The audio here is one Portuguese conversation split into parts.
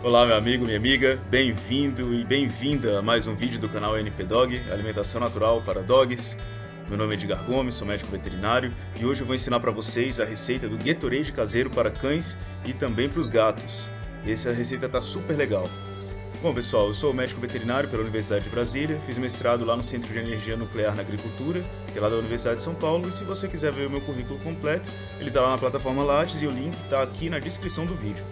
Olá meu amigo, minha amiga, bem-vindo e bem-vinda a mais um vídeo do canal ANPDog, Alimentação Natural para Dogs. Meu nome é Edgar Gomes, sou médico veterinário e hoje eu vou ensinar para vocês a receita do Gatorade caseiro para cães e também para os gatos. Essa receita tá super legal. Bom pessoal, eu sou médico veterinário pela Universidade de Brasília, fiz mestrado lá no Centro de Energia Nuclear na Agricultura, que é lá da Universidade de São Paulo, e se você quiser ver o meu currículo completo, ele tá lá na plataforma Lattes e o link tá aqui na descrição do vídeo.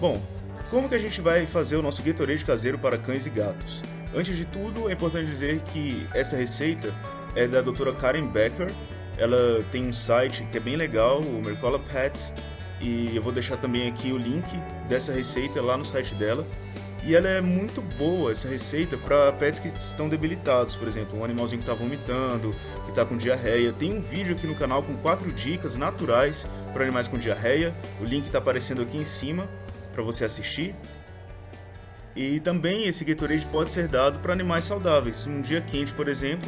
Bom, como que a gente vai fazer o nosso Gatorade caseiro para cães e gatos? Antes de tudo, é importante dizer que essa receita é da doutora Karen Becker. Ela tem um site que é bem legal, o Mercola Pets, e eu vou deixar também aqui o link dessa receita lá no site dela. E ela é muito boa, essa receita, para pets que estão debilitados, por exemplo, um animalzinho que está vomitando, que está com diarreia. Tem um vídeo aqui no canal com 4 dicas naturais para animais com diarreia, o link está aparecendo aqui em cima para você assistir. E também esse Gatorade pode ser dado para animais saudáveis. Um dia quente, por exemplo,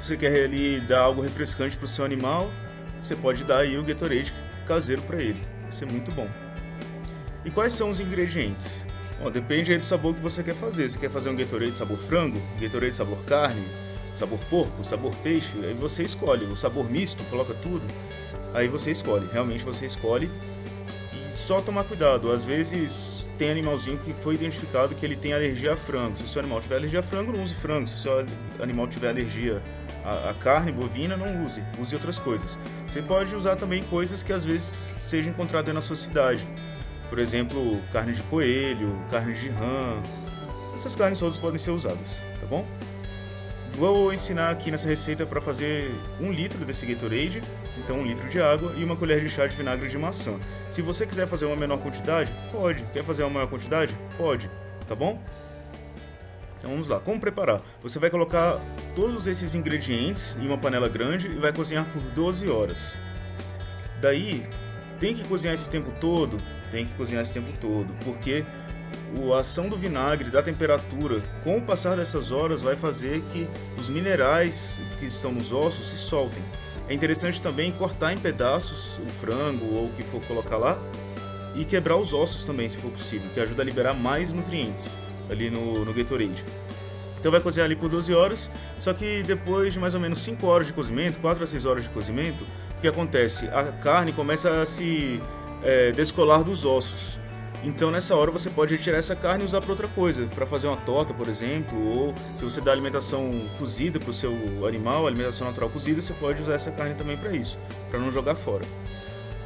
você quer ali dar algo refrescante para o seu animal, você pode dar aí o Gatorade caseiro para ele. Isso é muito bom. E quais são os ingredientes? Bom, depende aí do sabor que você quer fazer. Você quer fazer um Gatorade sabor frango, Gatorade sabor carne, sabor porco, sabor peixe, aí você escolhe. O sabor misto, coloca tudo, aí você escolhe. Realmente você escolhe. Só tomar cuidado, às vezes tem animalzinho que foi identificado que ele tem alergia a frango. Se o seu animal tiver alergia a frango, não use frango. Se o seu animal tiver alergia a carne bovina, não use, use outras coisas. Você pode usar também coisas que às vezes seja encontrada na sua cidade. Por exemplo, carne de coelho, carne de rã, essas carnes todas podem ser usadas, tá bom? Vou ensinar aqui nessa receita para fazer 1 litro desse Gatorade, então 1 litro de água e uma colher de chá de vinagre de maçã. Se você quiser fazer uma menor quantidade, pode. Quer fazer uma maior quantidade? Pode, tá bom? Então vamos lá, como preparar? Você vai colocar todos esses ingredientes em uma panela grande e vai cozinhar por 12 horas. Daí, tem que cozinhar esse tempo todo? Tem que cozinhar esse tempo todo, porque a ação do vinagre, da temperatura, com o passar dessas horas vai fazer que os minerais que estão nos ossos se soltem. É interessante também cortar em pedaços o frango ou o que for colocar lá e quebrar os ossos também, se for possível, que ajuda a liberar mais nutrientes ali no Gatorade. Então vai cozinhar ali por 12 horas, só que depois de mais ou menos 5 horas de cozimento, 4 a 6 horas de cozimento, o que acontece? A carne começa a se descolar dos ossos. Então nessa hora você pode retirar essa carne e usar para outra coisa, para fazer uma torta, por exemplo, ou se você dá alimentação cozida para o seu animal, alimentação natural cozida, você pode usar essa carne também para isso, para não jogar fora.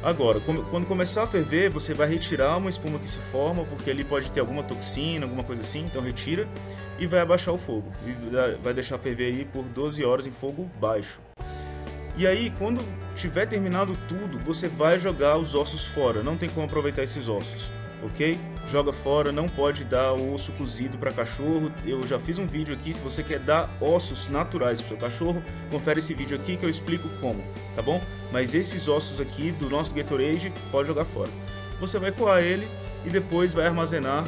Agora, quando começar a ferver, você vai retirar uma espuma que se forma, porque ali pode ter alguma toxina, alguma coisa assim, então retira e vai abaixar o fogo. E vai deixar ferver aí por 12 horas em fogo baixo. E aí, quando tiver terminado tudo, você vai jogar os ossos fora, não tem como aproveitar esses ossos. Ok? Joga fora, não pode dar osso cozido para cachorro. Eu já fiz um vídeo aqui, se você quer dar ossos naturais para o seu cachorro, confere esse vídeo aqui que eu explico como, tá bom? Mas esses ossos aqui do nosso Gatorade, pode jogar fora. Você vai coar ele e depois vai armazenar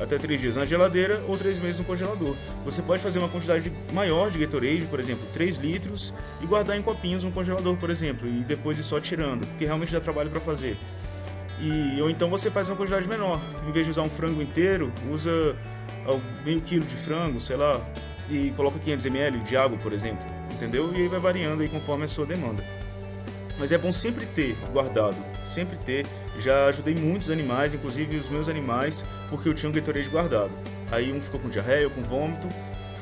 até 3 dias na geladeira ou 3 meses no congelador. Você pode fazer uma quantidade maior de Gatorade, por exemplo, 3 litros, e guardar em copinhos no congelador, por exemplo, e depois ir só tirando, porque realmente dá trabalho para fazer. Ou então você faz uma quantidade menor, em vez de usar um frango inteiro, usa meio quilo de frango, sei lá, e coloca 500 ml de água, por exemplo, entendeu? E aí vai variando aí conforme a sua demanda. Mas é bom sempre ter guardado, sempre ter. Já ajudei muitos animais, inclusive os meus animais, porque eu tinha um Gatorade guardado. Aí um ficou com diarreia, com vômito,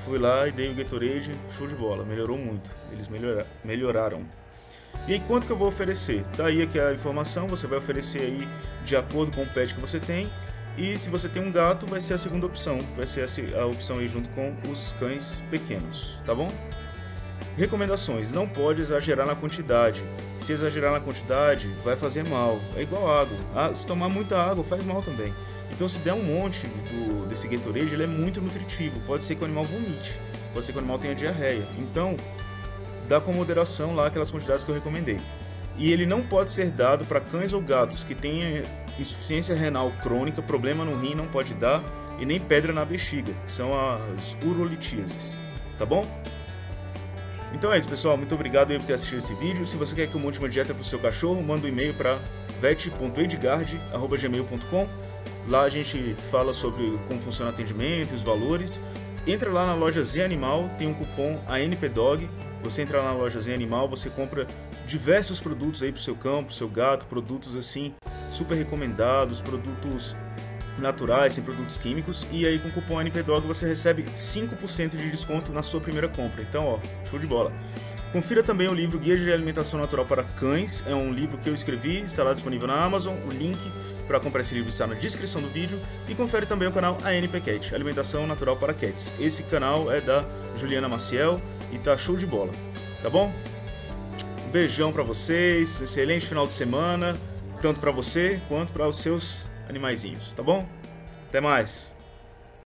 fui lá e dei o Gatorade, show de bola, melhorou muito, eles melhoraram. E aí, quanto que eu vou oferecer? Tá aí aqui a informação, você vai oferecer aí de acordo com o pet que você tem. E se você tem um gato, vai ser a segunda opção, vai ser a opção aí junto com os cães pequenos, tá bom? Recomendações, não pode exagerar na quantidade. Se exagerar na quantidade, vai fazer mal, é igual água. Se tomar muita água, faz mal também. Então se der um monte desse Gatorade, ele é muito nutritivo, pode ser que o animal vomite, pode ser que o animal tenha diarreia. Então, dá com moderação lá aquelas quantidades que eu recomendei. E ele não pode ser dado para cães ou gatos que tenham insuficiência renal crônica, problema no rim não pode dar, e nem pedra na bexiga, que são as urolitíases, tá bom? Então é isso pessoal, muito obrigado por ter assistido esse vídeo. Se você quer que eu monte uma dieta para o seu cachorro, manda um e-mail para vet.edgard@gmail.com. Lá a gente fala sobre como funciona o atendimento, os valores. Entra lá na loja Z Animal, tem um cupom ANPDog. Você entra lá na loja Z Animal, você compra diversos produtos aí pro seu cão, pro seu gato, produtos assim super recomendados, produtos naturais, sem produtos químicos, e aí com o cupom ANPDog você recebe 5% de desconto na sua primeira compra. Então, ó, show de bola. Confira também o livro Guia de Alimentação Natural para Cães, é um livro que eu escrevi, está lá disponível na Amazon, o link para comprar esse livro está na descrição do vídeo, e confere também o canal ANP Cat, Alimentação Natural para Cats. Esse canal é da Juliana Maciel e tá show de bola, tá bom? Um beijão para vocês, excelente final de semana, tanto para você quanto para os seus animaizinhos, tá bom? Até mais!